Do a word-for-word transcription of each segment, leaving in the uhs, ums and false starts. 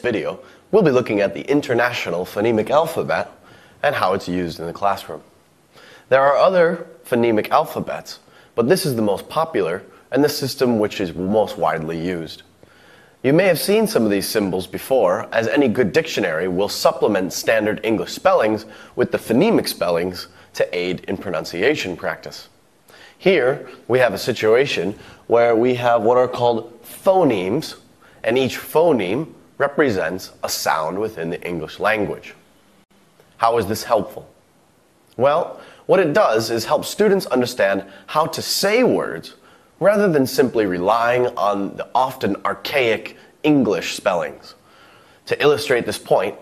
video, we'll be looking at the International Phonemic Alphabet and how it's used in the classroom. There are other phonemic alphabets, but this is the most popular and the system which is most widely used. You may have seen some of these symbols before, as any good dictionary will supplement standard English spellings with the phonemic spellings to aid in pronunciation practice. Here, we have a situation where we have what are called phonemes, and each phoneme represents a sound within the English language. How is this helpful? Well, what it does is help students understand how to say words rather than simply relying on the often archaic English spellings. To illustrate this point,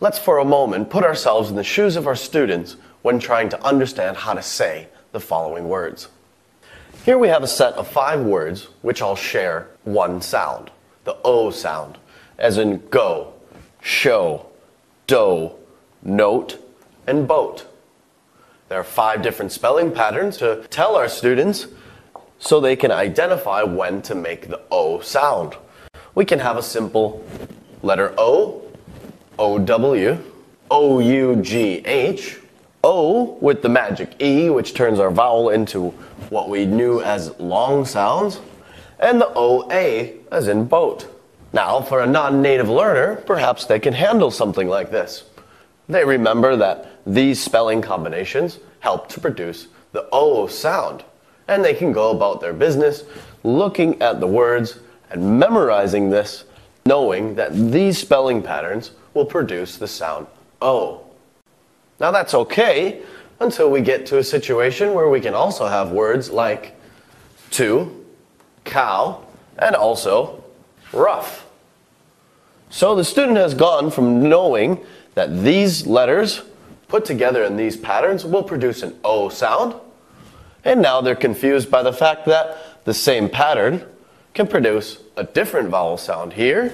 let's for a moment put ourselves in the shoes of our students when trying to understand how to say the following words. Here we have a set of five words which all share one sound, the O sound, as in go, show, dough, note, and boat. There are five different spelling patterns to tell our students so they can identify when to make the O sound. We can have a simple letter O, O W, O U G H, O with the magic E, which turns our vowel into what we knew as long sounds, and the O A as in boat. Now, for a non-native learner, perhaps they can handle something like this. They remember that these spelling combinations help to produce the O sound, and they can go about their business looking at the words and memorizing this, knowing that these spelling patterns will produce the sound O. Now that's okay until we get to a situation where we can also have words like to, cow, and also rough. So the student has gone from knowing that these letters put together in these patterns will produce an O sound, and now they're confused by the fact that the same pattern can produce a different vowel sound here,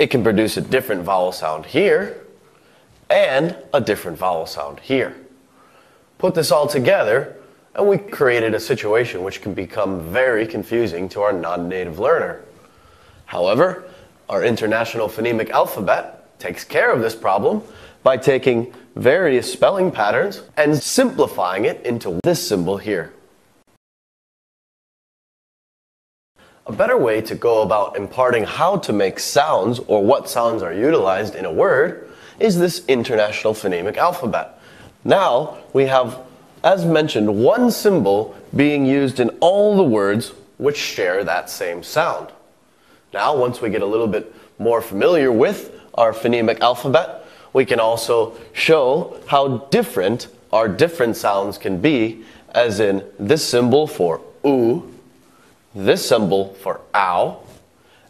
it can produce a different vowel sound here, and a different vowel sound here. Put this all together, and we created a situation which can become very confusing to our non-native learner. However, our International Phonemic Alphabet takes care of this problem by taking various spelling patterns and simplifying it into this symbol here. A better way to go about imparting how to make sounds or what sounds are utilized in a word is this International Phonemic Alphabet. Now we have, as mentioned, one symbol being used in all the words which share that same sound. Now, once we get a little bit more familiar with our phonemic alphabet, we can also show how different our different sounds can be, as in this symbol for oo, this symbol for ow,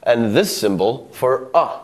and this symbol for uh.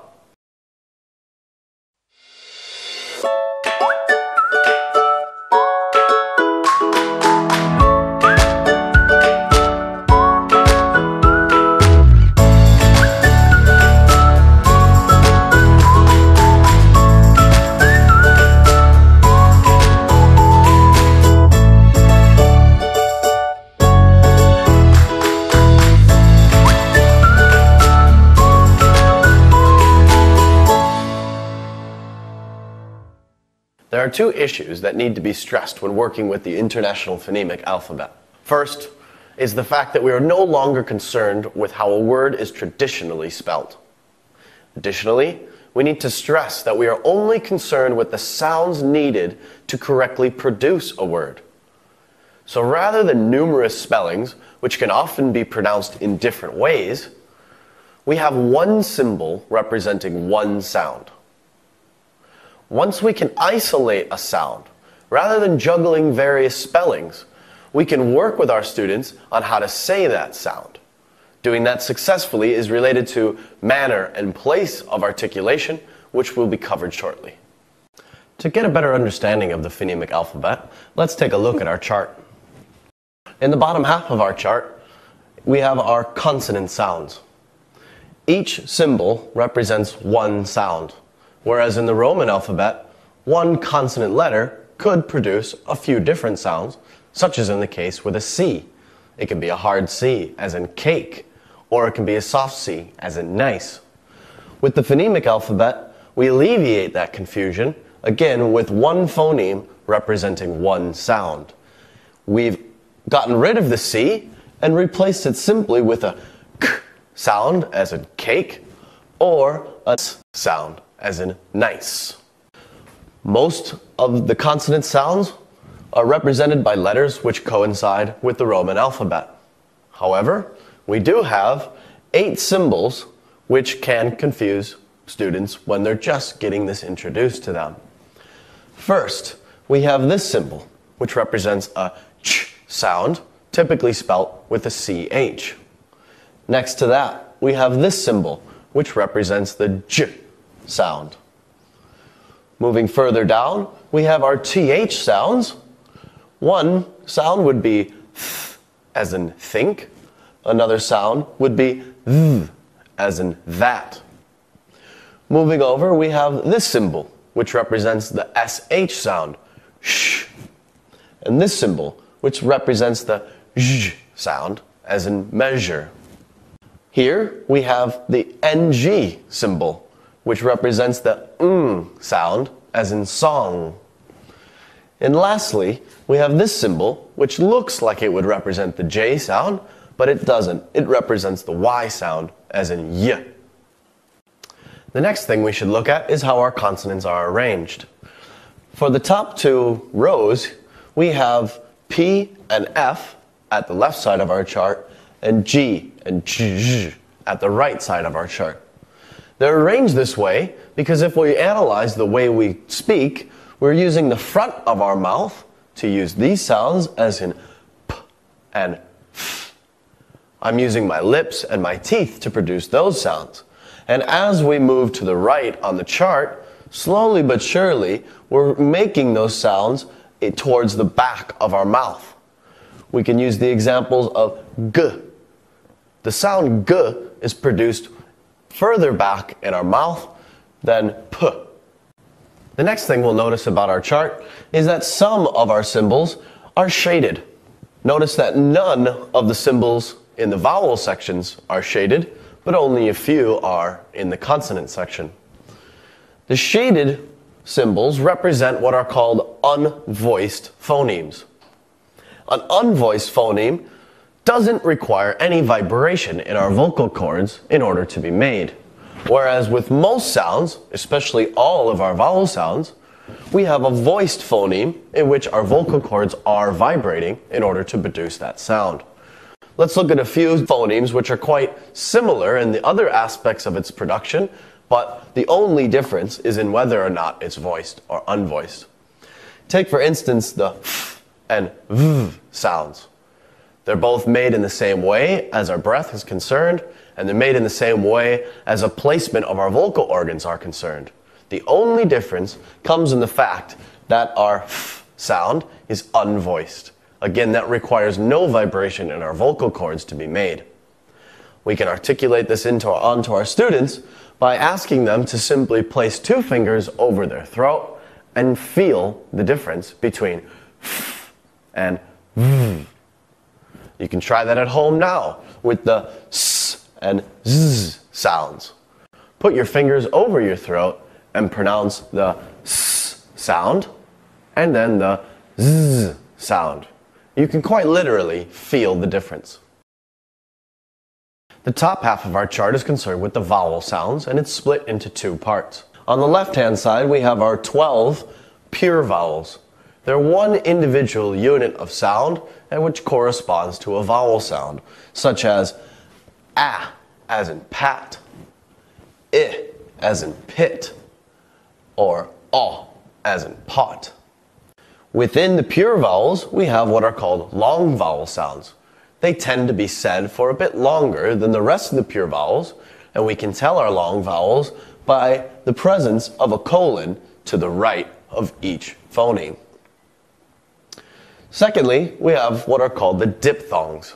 There are two issues that need to be stressed when working with the International Phonemic Alphabet. First is the fact that we are no longer concerned with how a word is traditionally spelt. Additionally, we need to stress that we are only concerned with the sounds needed to correctly produce a word. So rather than numerous spellings, which can often be pronounced in different ways, we have one symbol representing one sound. Once we can isolate a sound, rather than juggling various spellings, we can work with our students on how to say that sound. Doing that successfully is related to manner and place of articulation, which will be covered shortly. To get a better understanding of the phonemic alphabet, let's take a look at our chart. In the bottom half of our chart, we have our consonant sounds. Each symbol represents one sound, whereas in the Roman alphabet, one consonant letter could produce a few different sounds, such as in the case with a C. It can be a hard C, as in cake, or it can be a soft C, as in nice. With the phonemic alphabet, we alleviate that confusion, again with one phoneme representing one sound. We've gotten rid of the C and replaced it simply with a k sound, as in cake, or a s sound, as in nice. Most of the consonant sounds are represented by letters which coincide with the Roman alphabet. However, we do have eight symbols which can confuse students when they're just getting this introduced to them. First, we have this symbol, which represents a ch sound, typically spelt with a ch. Next to that, we have this symbol, which represents the j sound. Moving further down, we have our th sounds. One sound would be th, as in think. Another sound would be th, as in that. Moving over, we have this symbol, which represents the sh sound, sh, and this symbol, which represents the zh sound, as in measure. Here, we have the ng symbol, which represents the ng sound, as in song. And lastly, we have this symbol, which looks like it would represent the j sound, but it doesn't. It represents the y sound, as in y. The next thing we should look at is how our consonants are arranged. For the top two rows, we have P and F at the left side of our chart, and G and G at the right side of our chart. They're arranged this way because if we analyze the way we speak, we're using the front of our mouth to use these sounds, as in P and F. I'm using my lips and my teeth to produce those sounds. And as we move to the right on the chart, slowly but surely, we're making those sounds towards the back of our mouth. We can use the examples of G. The sound G is produced further back in our mouth than P. The next thing we'll notice about our chart is that some of our symbols are shaded. Notice that none of the symbols in the vowel sections are shaded, but only a few are in the consonant section. The shaded symbols represent what are called unvoiced phonemes. An unvoiced phoneme doesn't require any vibration in our vocal cords in order to be made. Whereas with most sounds, especially all of our vowel sounds, we have a voiced phoneme in which our vocal cords are vibrating in order to produce that sound. Let's look at a few phonemes which are quite similar in the other aspects of its production, but the only difference is in whether or not it's voiced or unvoiced. Take, for instance, the f and v sounds. They're both made in the same way as our breath is concerned, and they're made in the same way as a placement of our vocal organs are concerned. The only difference comes in the fact that our f sound is unvoiced. Again, that requires no vibration in our vocal cords to be made. We can articulate this into our, onto our students by asking them to simply place two fingers over their throat and feel the difference between f and v. You can try that at home now with the s and z sounds. Put your fingers over your throat and pronounce the s sound and then the z sound. You can quite literally feel the difference. The top half of our chart is concerned with the vowel sounds, and it's split into two parts. On the left-hand side, we have our twelve pure vowels. They're one individual unit of sound, and which corresponds to a vowel sound, such as a, as in pat, I, as in pit, or o, as in pot. Within the pure vowels, we have what are called long vowel sounds. They tend to be said for a bit longer than the rest of the pure vowels, and we can tell our long vowels by the presence of a colon to the right of each phoneme. Secondly, we have what are called the diphthongs.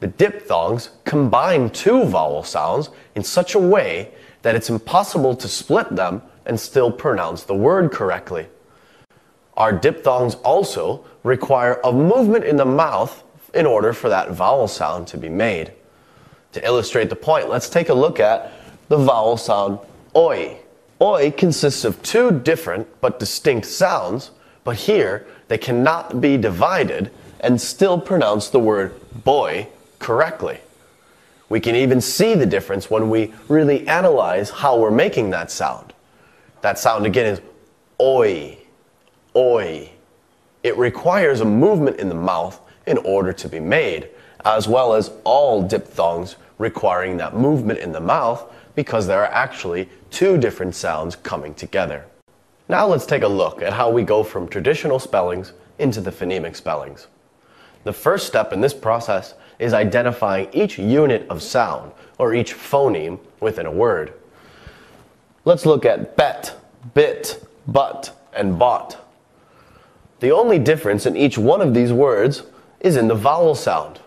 The diphthongs combine two vowel sounds in such a way that it's impossible to split them and still pronounce the word correctly. Our diphthongs also require a movement in the mouth in order for that vowel sound to be made. To illustrate the point, let's take a look at the vowel sound Oi. Oi consists of two different but distinct sounds, but here they cannot be divided and still pronounce the word boy correctly. We can even see the difference when we really analyze how we're making that sound. That sound again is oi, oi. It requires a movement in the mouth in order to be made, as well as all diphthongs requiring that movement in the mouth because there are actually two different sounds coming together. Now let's take a look at how we go from traditional spellings into the phonemic spellings. The first step in this process is identifying each unit of sound or each phoneme within a word. Let's look at bet, bit, but, and bought. The only difference in each one of these words is in the vowel sound.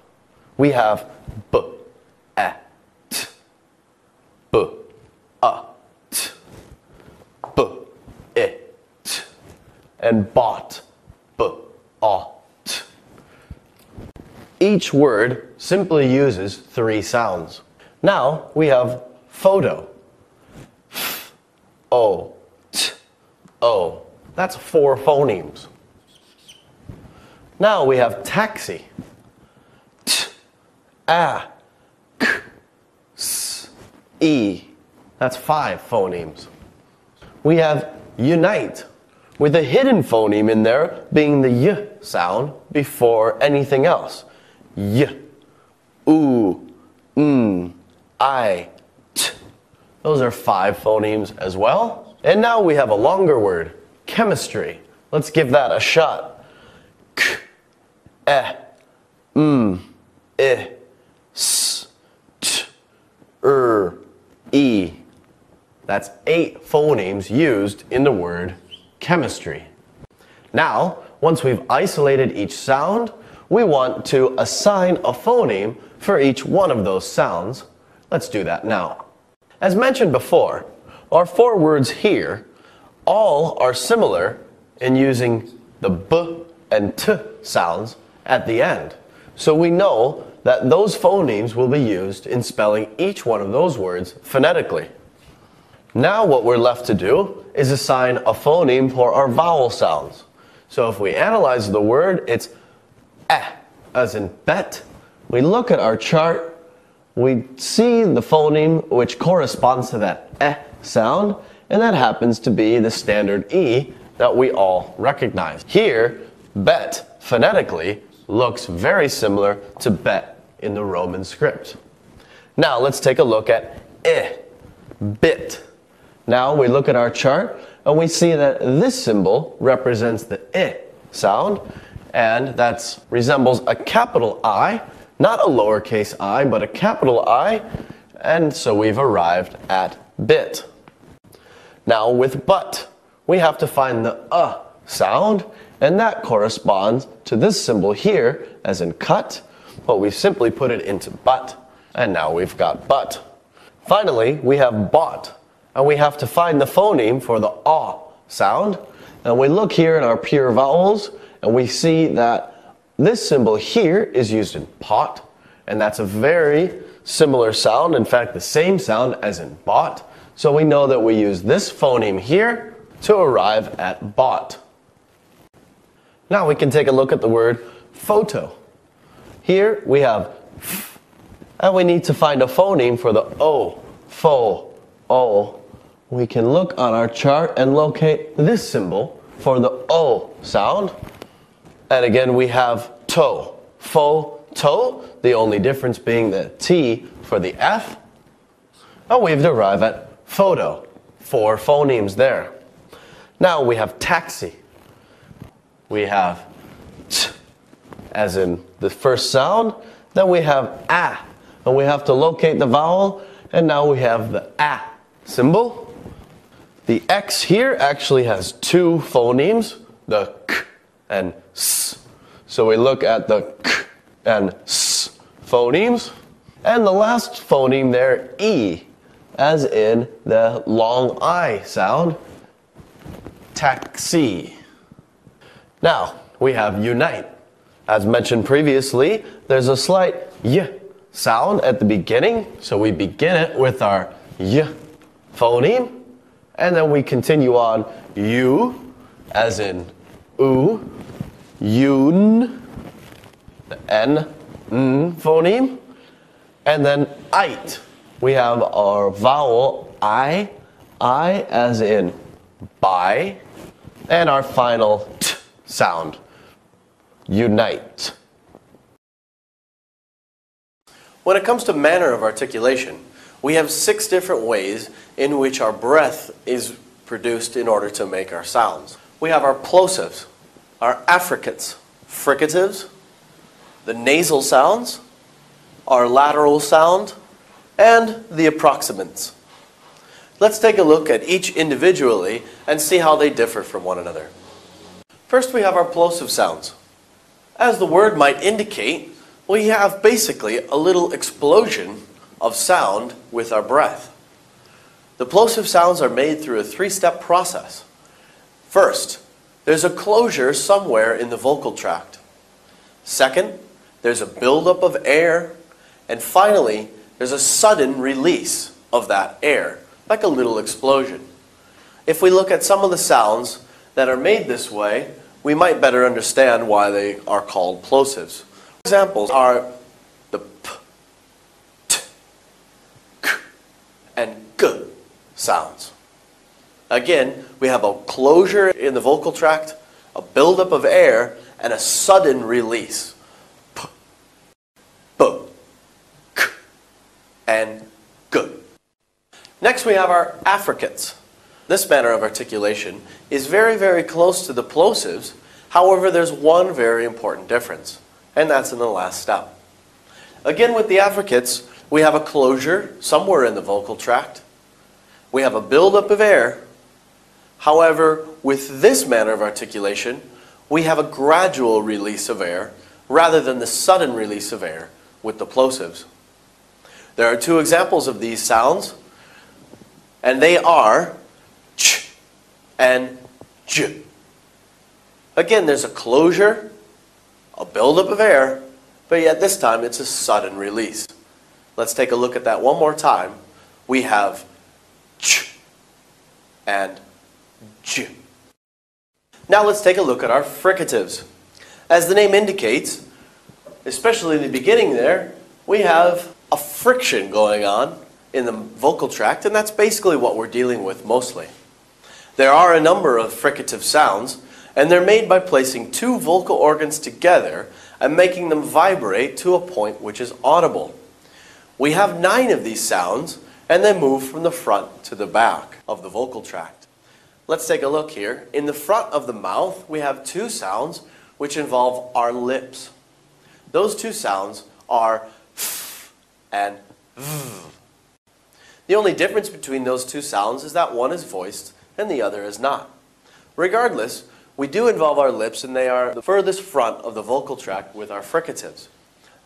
We have b, a, t, b, a, t, b, e, t, and bought, b, a, t. Each word simply uses three sounds. Now we have photo. F, o, t, o. That's four phonemes. Now we have taxi. T, a, k, s, e. That's five phonemes. We have unite, with a hidden phoneme in there being the y sound before anything else. Y, oo, n, I, t. Those are five phonemes as well. And now we have a longer word, chemistry. Let's give that a shot. E, m, I, s, t, r, e. That's eight phonemes used in the word chemistry. Now, once we've isolated each sound, we want to assign a phoneme for each one of those sounds. Let's do that now. As mentioned before, our four words here all are similar in using the b and t sounds at the end. So we know that those phonemes will be used in spelling each one of those words phonetically. Now what we're left to do is assign a phoneme for our vowel sounds. So if we analyze the word, it's eh, as in bet. We look at our chart, we see the phoneme which corresponds to that eh sound, and that happens to be the standard e that we all recognize. Here, bet phonetically looks very similar to bet in the Roman script. Now let's take a look at I, bit. Now we look at our chart and we see that this symbol represents the I sound, and that resembles a capital I, not a lowercase I, but a capital I, and so we've arrived at bit. Now with but, we have to find the uh sound, and that corresponds to this symbol here, as in cut, but we simply put it into but, and now we've got but. Finally, we have bought, and we have to find the phoneme for the ah sound, and we look here in our pure vowels, and we see that this symbol here is used in pot, and that's a very similar sound, in fact the same sound as in bought, so we know that we use this phoneme here to arrive at bought. Now we can take a look at the word photo. Here we have f, and we need to find a phoneme for the o, fo, o. We can look on our chart and locate this symbol for the o sound. And again we have to, fo, to, the only difference being the t for the f. And we've derived at photo, four phonemes there. Now we have taxi. We have t, as in the first sound, then we have a, and we have to locate the vowel, and now we have the a symbol. The x here actually has two phonemes, the k and s. So we look at the k and s phonemes, and the last phoneme there, e, as in the long I sound, taxi. Now, we have unite. As mentioned previously, there's a slight y sound at the beginning, so we begin it with our y phoneme, and then we continue on you, as in oo, yoon, the n, n phoneme, and then ite. We have our vowel I, I as in by, and our final t sound, unite. When it comes to manner of articulation, we have six different ways in which our breath is produced in order to make our sounds. We have our plosives, our affricates, fricatives, the nasal sounds, our lateral sound, and the approximants. Let's take a look at each individually and see how they differ from one another. First, we have our plosive sounds. As the word might indicate, we have basically a little explosion of sound with our breath. The plosive sounds are made through a three-step process. First, there's a closure somewhere in the vocal tract. Second, there's a buildup of air. And finally, there's a sudden release of that air, like a little explosion. If we look at some of the sounds that are made this way, we might better understand why they are called plosives. Examples are the p, t, k, and g sounds. Again, we have a closure in the vocal tract, a buildup of air, and a sudden release. P, b, k, and g. Next we have our affricates. This manner of articulation is very, very close to the plosives. However, there's one very important difference, and that's in the last step. Again, with the affricates, we have a closure somewhere in the vocal tract. We have a buildup of air. However, with this manner of articulation, we have a gradual release of air rather than the sudden release of air with the plosives. There are two examples of these sounds, and they are ch and j. Again, there's a closure, a buildup of air, but yet this time it's a sudden release. Let's take a look at that one more time. We have ch and j. Now let's take a look at our fricatives. As the name indicates, especially in the beginning there, we have a friction going on in the vocal tract, and that's basically what we're dealing with mostly. There are a number of fricative sounds, and they're made by placing two vocal organs together and making them vibrate to a point which is audible. We have nine of these sounds, and they move from the front to the back of the vocal tract. Let's take a look here. In the front of the mouth, we have two sounds which involve our lips. Those two sounds are f and v. The only difference between those two sounds is that one is voiced and the other is not. Regardless, we do involve our lips, and they are the furthest front of the vocal tract with our fricatives.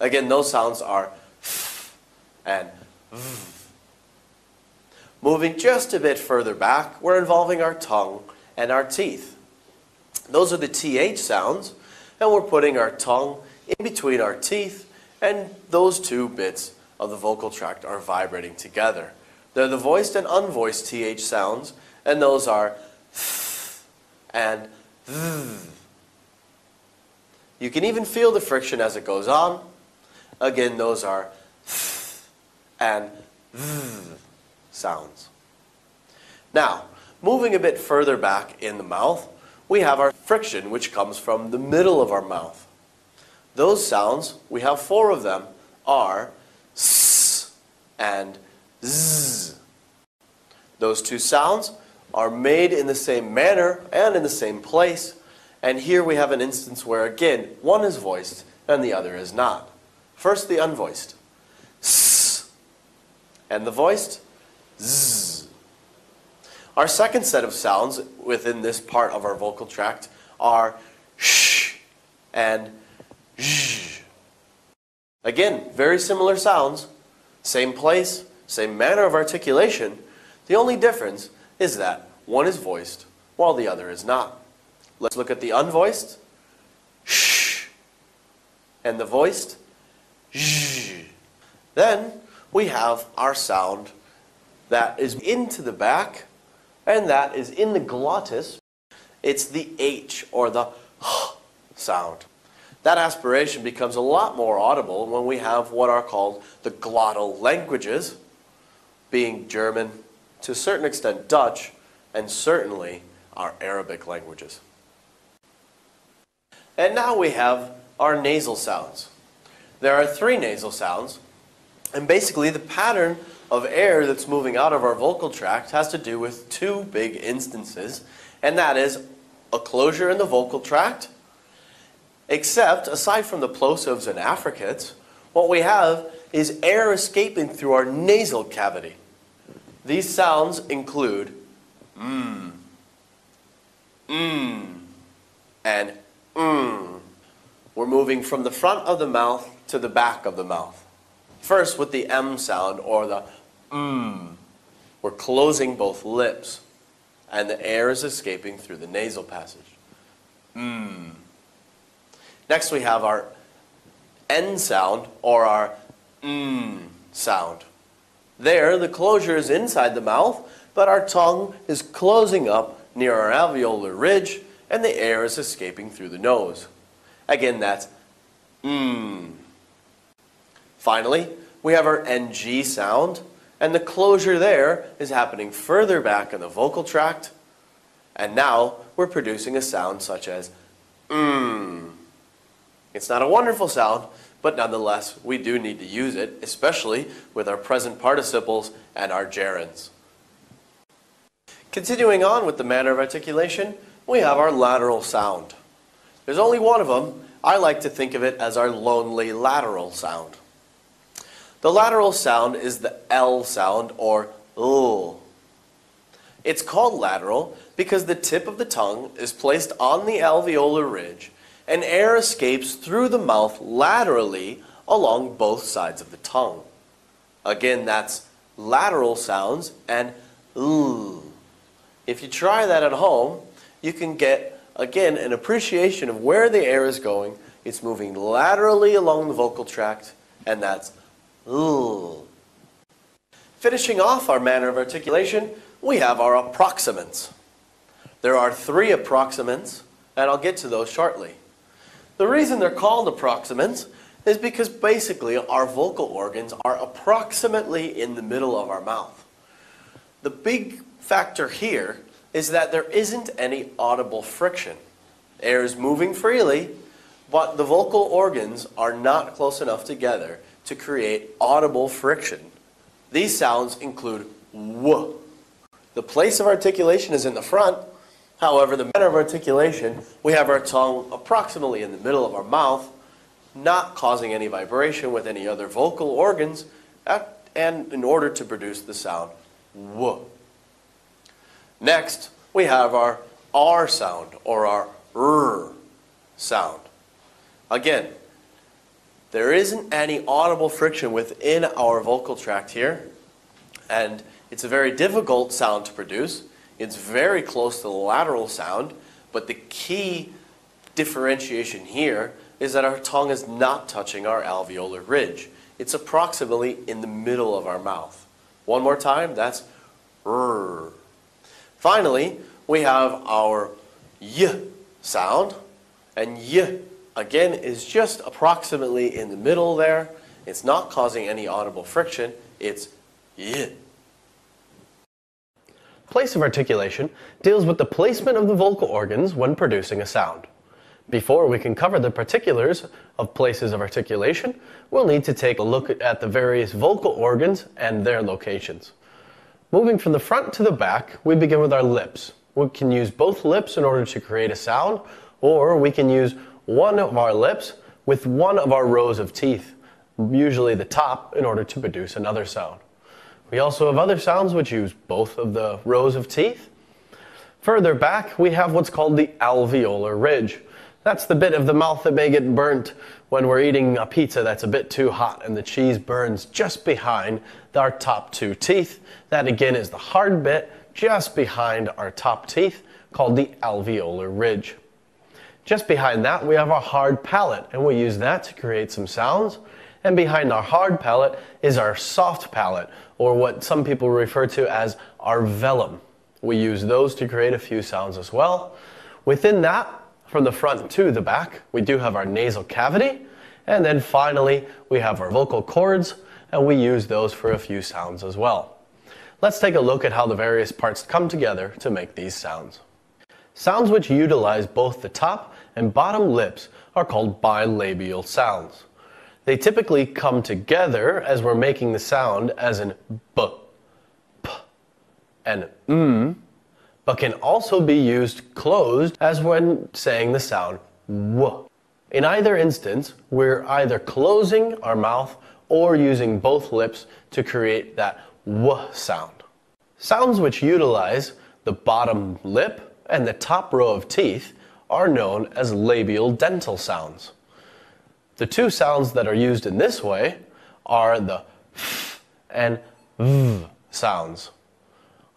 Again, those sounds are f and v. Moving just a bit further back, we're involving our tongue and our teeth. Those are the th sounds, and we're putting our tongue in between our teeth, and those two bits of the vocal tract are vibrating together. They're the voiced and unvoiced th sounds, and those are th and you can even feel the friction as it goes on. Again, those are th and th sounds. Now, moving a bit further back in the mouth, we have our friction, which comes from the middle of our mouth. Those sounds, we have four of them, are s and z. Those two sounds are made in the same manner and in the same place, and here we have an instance where, again, one is voiced and the other is not. First, the unvoiced s, and the voiced z. Our second set of sounds within this part of our vocal tract are sh and zh. Again, very similar sounds, same place, same manner of articulation. The only difference is that one is voiced while the other is not. Let's look at the unvoiced sh and the voiced zh. Then we have our sound that is into the back and that is in the glottis, it's the H or the H sound. That aspiration becomes a lot more audible when we have what are called the glottal languages, being German, to a certain extent Dutch, and certainly our Arabic languages. And now we have our nasal sounds. There are three nasal sounds, and basically the pattern of air that's moving out of our vocal tract has to do with two big instances, and that is a closure in the vocal tract. Except, aside from the plosives and affricates, what we have is air escaping through our nasal cavity. These sounds include mm, mm, and mm. We're moving from the front of the mouth to the back of the mouth. First with the M sound, or the mm. We're closing both lips, and the air is escaping through the nasal passage. Mm. Next we have our N sound, or our mm sound. There, the closure is inside the mouth, but our tongue is closing up near our alveolar ridge, and the air is escaping through the nose. Again, that's mm. Finally, we have our N G sound, and the closure there is happening further back in the vocal tract, and now we're producing a sound such as mm. It's not a wonderful sound, but nonetheless, we do need to use it, especially with our present participles and our gerunds. Continuing on with the manner of articulation, we have our lateral sound. There's only one of them. I like to think of it as our lonely lateral sound. The lateral sound is the L sound, or L. It's called lateral because the tip of the tongue is placed on the alveolar ridge, and air escapes through the mouth laterally along both sides of the tongue. Again, that's lateral sounds and L. If you try that at home, you can get, again, an appreciation of where the air is going. It's moving laterally along the vocal tract, and that's L. Finishing off our manner of articulation, we have our approximants. There are three approximants, and I'll get to those shortly. The reason they're called approximants is because basically our vocal organs are approximately in the middle of our mouth. The big factor here is that there isn't any audible friction. Air is moving freely, but the vocal organs are not close enough together to create audible friction. These sounds include W. The place of articulation is in the front. However, the manner of articulation, we have our tongue approximately in the middle of our mouth, not causing any vibration with any other vocal organs, at, and in order to produce the sound W. Next, we have our R sound, or our R sound. Again, there isn't any audible friction within our vocal tract here, and it's a very difficult sound to produce. It's very close to the lateral sound, but the key differentiation here is that our tongue is not touching our alveolar ridge. It's approximately in the middle of our mouth. One more time, that's R. Finally, we have our Y sound, and Y, again, is just approximately in the middle there. It's not causing any audible friction. It's Y. Place of articulation deals with the placement of the vocal organs when producing a sound. Before we can cover the particulars of places of articulation, we'll need to take a look at the various vocal organs and their locations. Moving from the front to the back, we begin with our lips. We can use both lips in order to create a sound, or we can use one of our lips with one of our rows of teeth, usually the top, in order to produce another sound. We also have other sounds which use both of the rows of teeth. Further back, we have what's called the alveolar ridge. That's the bit of the mouth that may get burnt when we're eating a pizza that's a bit too hot and the cheese burns just behind our top two teeth. That again is the hard bit just behind our top teeth, called the alveolar ridge. Just behind that, we have our hard palate, and we use that to create some sounds. And behind our hard palate is our soft palate, or what some people refer to as our velum. We use those to create a few sounds as well. Within that, from the front to the back, we do have our nasal cavity, and then finally we have our vocal cords, and we use those for a few sounds as well. Let's take a look at how the various parts come together to make these sounds. Sounds which utilize both the top and bottom lips are called bilabial sounds. They typically come together as we're making the sound as in b, p, and mm, but can also be used closed as when saying the sound w. In either instance, we're either closing our mouth or using both lips to create that w sound. Sounds which utilize the bottom lip and the top row of teeth are known as labial dental sounds. The two sounds that are used in this way are the f and v sounds.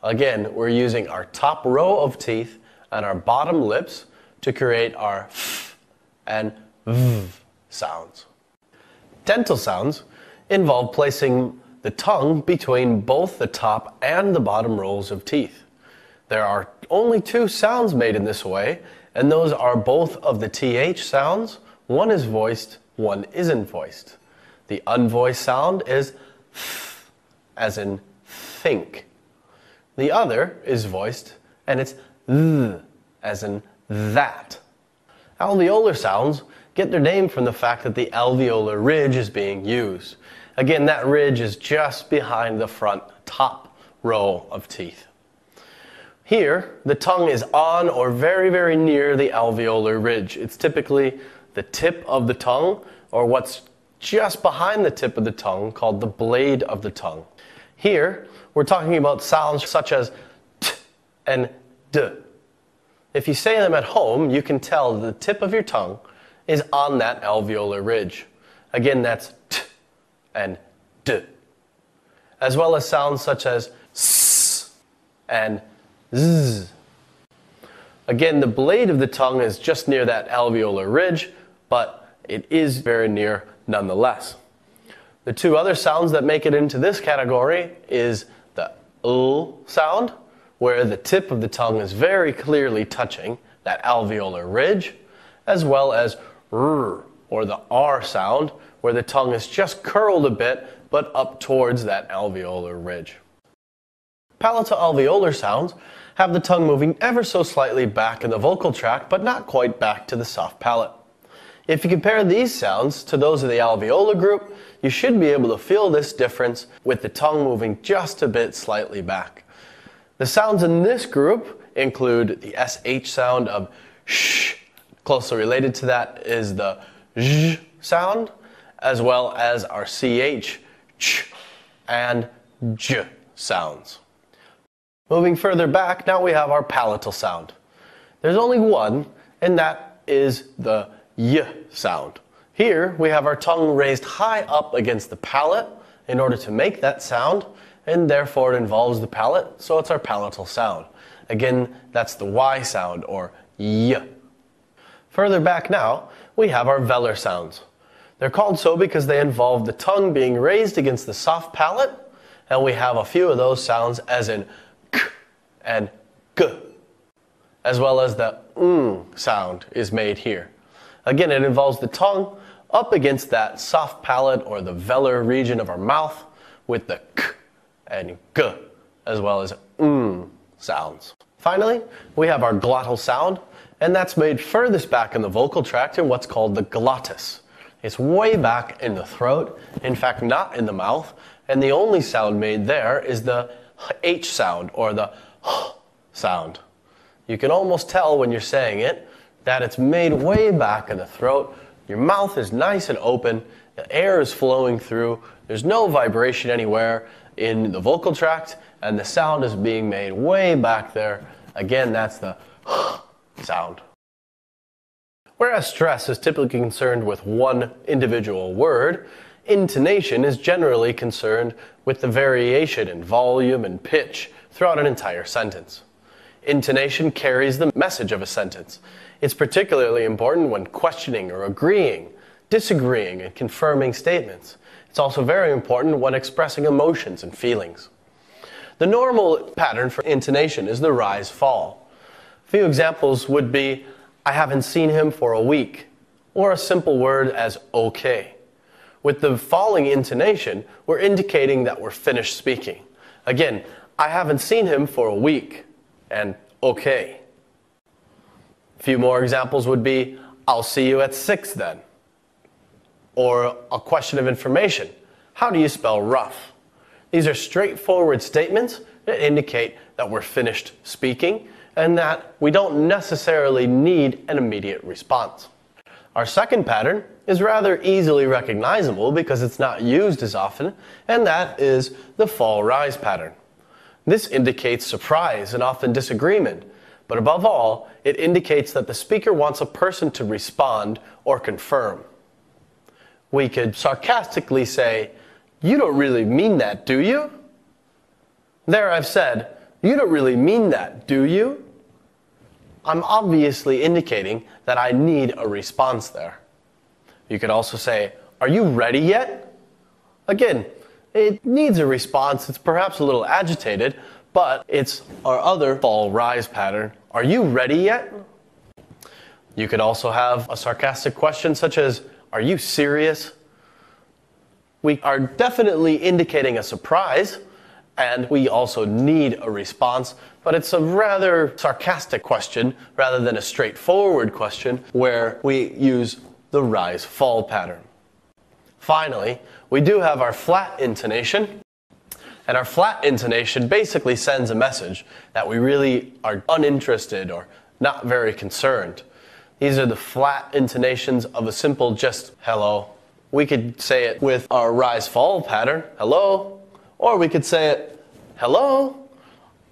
Again, we're using our top row of teeth and our bottom lips to create our f and v sounds. Dental sounds involve placing the tongue between both the top and the bottom rows of teeth. There are only two sounds made in this way, and those are both of the T H sounds. One is voiced, one isn't voiced. The unvoiced sound is th, as in think. The other is voiced, and it's th, as in that. Alveolar sounds get their name from the fact that the alveolar ridge is being used. Again, that ridge is just behind the front top row of teeth. Here, the tongue is on or very, very near the alveolar ridge. It's typically the tip of the tongue, or what's just behind the tip of the tongue, called the blade of the tongue. Here, we're talking about sounds such as t and d. If you say them at home, you can tell the tip of your tongue is on that alveolar ridge. Again, that's t and d. As well as sounds such as s and z. Again, the blade of the tongue is just near that alveolar ridge, but it is very near nonetheless. The two other sounds that make it into this category is the l sound, where the tip of the tongue is very clearly touching that alveolar ridge, as well as r, or the r sound, where the tongue is just curled a bit, but up towards that alveolar ridge. Palatal-alveolar sounds have the tongue moving ever so slightly back in the vocal tract, but not quite back to the soft palate. If you compare these sounds to those of the alveolar group, you should be able to feel this difference with the tongue moving just a bit slightly back. The sounds in this group include the S H sound of sh, closely related to that is the zh sound, as well as our C H, ch, and j sounds. Moving further back, now we have our palatal sound. There's only one, and that is the y sound. Here we have our tongue raised high up against the palate in order to make that sound, and therefore it involves the palate, so it's our palatal sound. Again, that's the y sound, or y. Further back now, we have our velar sounds. They're called so because they involve the tongue being raised against the soft palate, and we have a few of those sounds as in and g, as well as the ng sound is made here. Again, it involves the tongue up against that soft palate or the velar region of our mouth with the k and g, as well as ng sounds. Finally, we have our glottal sound, and that's made furthest back in the vocal tract in what's called the glottis. It's way back in the throat, in fact not in the mouth, and the only sound made there is the h sound, or the sound. You can almost tell when you're saying it that it's made way back in the throat. Your mouth is nice and open, the air is flowing through, there's no vibration anywhere in the vocal tract, and the sound is being made way back there. Again, that's the sound. Whereas stress is typically concerned with one individual word, intonation is generally concerned with the variation in volume and pitch throughout an entire sentence. Intonation carries the message of a sentence. It's particularly important when questioning or agreeing, disagreeing, and confirming statements. It's also very important when expressing emotions and feelings. The normal pattern for intonation is the rise-fall. A few examples would be, I haven't seen him for a week, or a simple word as okay. With the falling intonation, we're indicating that we're finished speaking. Again, I haven't seen him for a week, and okay. A few more examples would be, I'll see you at six then. Or a question of information, how do you spell rough? These are straightforward statements that indicate that we're finished speaking and that we don't necessarily need an immediate response. Our second pattern is rather easily recognizable because it's not used as often, and that is the fall-rise pattern. This indicates surprise and often disagreement, but above all, it indicates that the speaker wants a person to respond or confirm. We could sarcastically say, you don't really mean that, do you? There I've said, you don't really mean that, do you? I'm obviously indicating that I need a response there. You could also say, are you ready yet? Again, it needs a response, it's perhaps a little agitated, but it's our other fall-rise pattern. Are you ready yet? You could also have a sarcastic question such as, are you serious? We are definitely indicating a surprise, and we also need a response, but it's a rather sarcastic question rather than a straightforward question where we use the rise-fall pattern. Finally, we do have our flat intonation, and our flat intonation basically sends a message that we really are uninterested or not very concerned. These are the flat intonations of a simple just hello. We could say it with our rise-fall pattern, hello, or we could say it hello.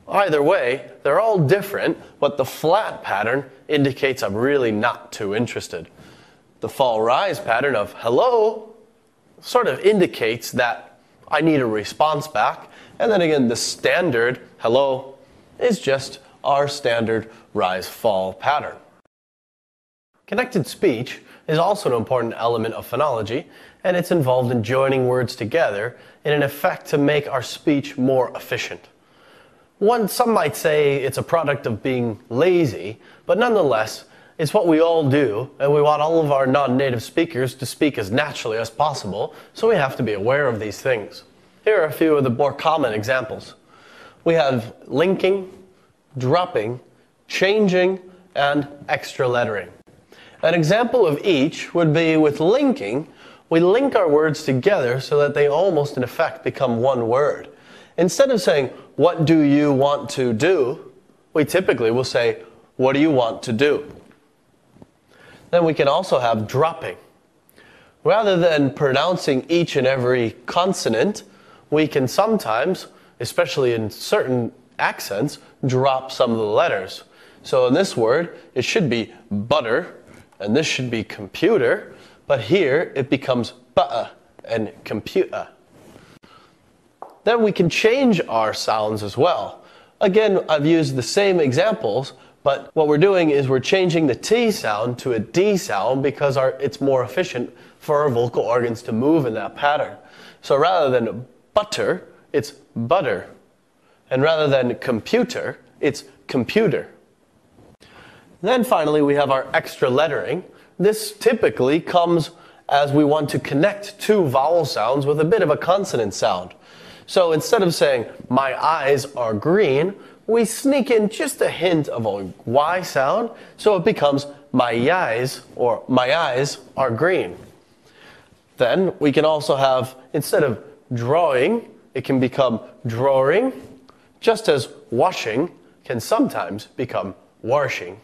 Either way, they're all different, but the flat pattern indicates I'm really not too interested. The fall-rise pattern of hello sort of indicates that I need a response back, and then again, the standard hello is just our standard rise-fall pattern. Connected speech is also an important element of phonology, and it's involved in joining words together in an effect to make our speech more efficient. One, some might say it's a product of being lazy, but nonetheless, it's what we all do, and we want all of our non-native speakers to speak as naturally as possible, so we have to be aware of these things. Here are a few of the more common examples. We have linking, dropping, changing, and extra lettering. An example of each would be with linking, we link our words together so that they almost in effect become one word. Instead of saying, what do you want to do, we typically will say, what do you want to do? Then we can also have dropping. Rather than pronouncing each and every consonant, we can sometimes, especially in certain accents, drop some of the letters. So in this word, it should be butter, and this should be computer, but here it becomes buh and computer. Then we can change our sounds as well. Again, I've used the same examples, but what we're doing is we're changing the T sound to a D sound because our, it's more efficient for our vocal organs to move in that pattern. So rather than butter, it's butter. And rather than computer, it's computer. Then finally, we have our extra lettering. This typically comes as we want to connect two vowel sounds with a bit of a consonant sound. So instead of saying, my eyes are green, we sneak in just a hint of a Y sound, so it becomes my eyes, or my eyes are green. Then we can also have, instead of drawing, it can become drawing, just as washing can sometimes become washing.